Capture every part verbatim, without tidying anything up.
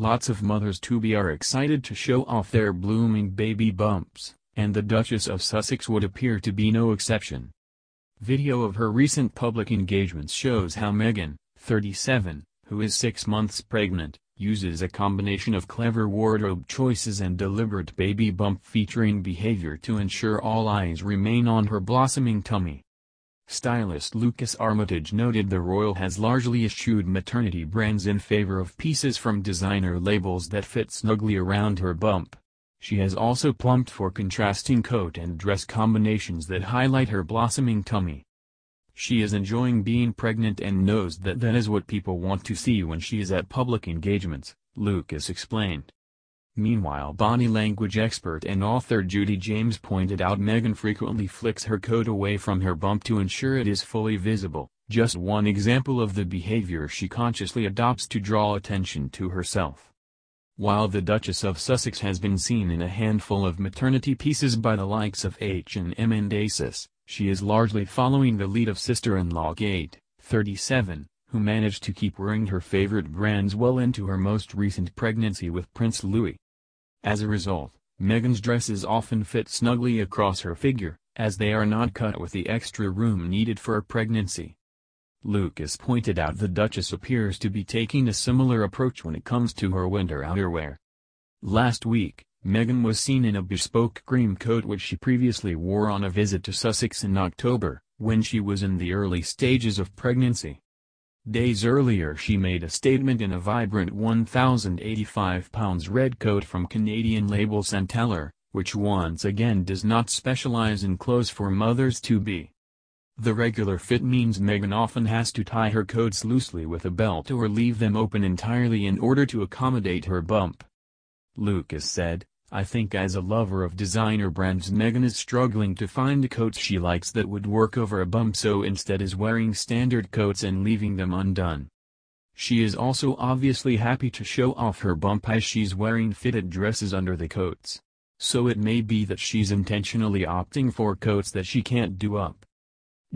Lots of mothers-to-be are excited to show off their blooming baby bumps, and the Duchess of Sussex would appear to be no exception. Video of her recent public engagements shows how Meghan, thirty-seven, who is six months pregnant, uses a combination of clever wardrobe choices and deliberate baby bump featuring behavior to ensure all eyes remain on her blossoming tummy. Stylist Lucas Armitage noted the royal has largely eschewed maternity brands in favor of pieces from designer labels that fit snugly around her bump. She has also plumped for contrasting coat and dress combinations that highlight her blossoming tummy. She is enjoying being pregnant and knows that that is what people want to see when she is at public engagements, Lucas explained. Meanwhile, body language expert and author Judy James pointed out Meghan frequently flicks her coat away from her bump to ensure it is fully visible, just one example of the behavior she consciously adopts to draw attention to herself. While the Duchess of Sussex has been seen in a handful of maternity pieces by the likes of H and M and ASOS, she is largely following the lead of sister-in-law Kate, thirty-seven, who managed to keep wearing her favorite brands well into her most recent pregnancy with Prince Louis. As a result, Meghan's dresses often fit snugly across her figure, as they are not cut with the extra room needed for a pregnancy. Lucas pointed out the Duchess appears to be taking a similar approach when it comes to her winter outerwear. Last week, Meghan was seen in a bespoke cream coat which she previously wore on a visit to Sussex in October, when she was in the early stages of pregnancy. Days earlier she made a statement in a vibrant one thousand eighty-five pound red coat from Canadian label Santellor, which once again does not specialize in clothes for mothers-to-be. The regular fit means Meghan often has to tie her coats loosely with a belt or leave them open entirely in order to accommodate her bump. Lucas said, "I think as a lover of designer brands Meghan is struggling to find a coat she likes that would work over a bump, so instead is wearing standard coats and leaving them undone." She is also obviously happy to show off her bump as she's wearing fitted dresses under the coats. So it may be that she's intentionally opting for coats that she can't do up.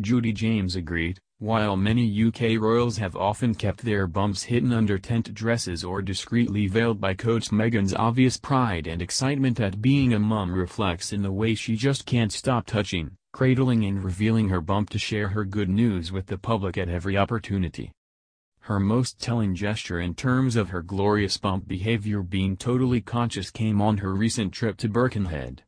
Judy James agreed, while many U K royals have often kept their bumps hidden under tent dresses or discreetly veiled by coats, Meghan's obvious pride and excitement at being a mum reflects in the way she just can't stop touching, cradling and revealing her bump to share her good news with the public at every opportunity. Her most telling gesture in terms of her glorious bump behavior being totally conscious came on her recent trip to Birkenhead.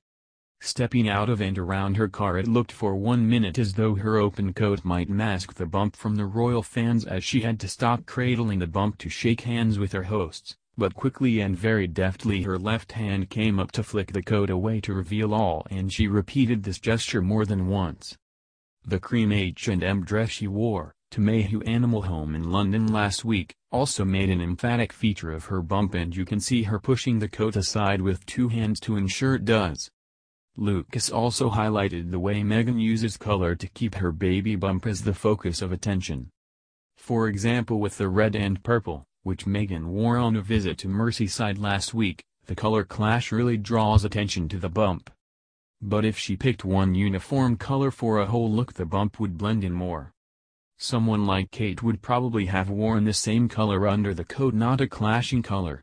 Stepping out of and around her car, it looked for one minute as though her open coat might mask the bump from the royal fans, as she had to stop cradling the bump to shake hands with her hosts, but quickly and very deftly her left hand came up to flick the coat away to reveal all, and she repeated this gesture more than once. The cream H and M dress she wore to Mayhew Animal Home in London last week also made an emphatic feature of her bump, and you can see her pushing the coat aside with two hands to ensure it does. Lucas also highlighted the way Meghan uses color to keep her baby bump as the focus of attention. For example, with the red and purple, which Meghan wore on a visit to Merseyside last week, the color clash really draws attention to the bump. But if she picked one uniform color for a whole look, the bump would blend in more. Someone like Kate would probably have worn the same color under the coat, not a clashing color.